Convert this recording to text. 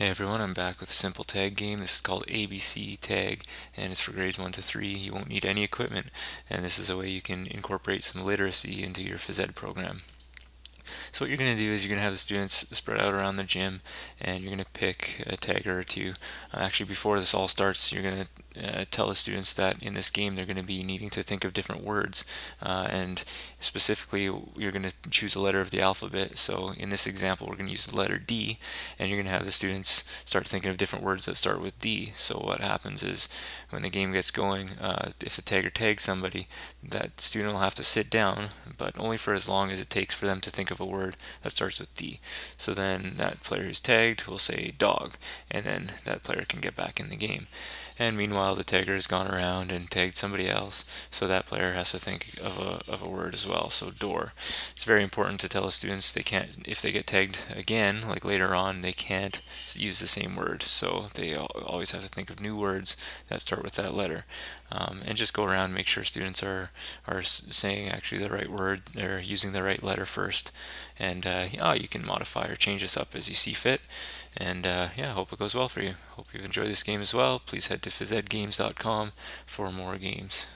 Hey everyone, I'm back with a simple tag game. This is called ABC Tag, and it's for grades 1 to 3. You won't need any equipment, and this is a way you can incorporate some literacy into your phys ed program. So what you're going to do is you're going to have the students spread out around the gym, and you're going to pick a tagger or two. Actually, before this all starts, you're going to tell the students that in this game they're going to be needing to think of different words, and specifically you're going to choose a letter of the alphabet. So in this example we're going to use the letter D, and you're going to have the students start thinking of different words that start with D. So what happens is when the game gets going, if the tagger tags somebody, that student will have to sit down, but only for as long as it takes for them to think of a word that starts with D. So then that player who's tagged will say dog, and then that player can get back in the game. And meanwhile the tagger has gone around and tagged somebody else, so that player has to think of a word as well, so door. It's very important to tell the students they can't, if they get tagged again, like later on, they can't use the same word, so they always have to think of new words that start with that letter. And just go around and make sure students are saying actually the right word, they're using the right letter first. And you can modify or change this up as you see fit. And yeah, hope it goes well for you. Hope you've enjoyed this game as well. Please head to PhysEdGames.com for more games.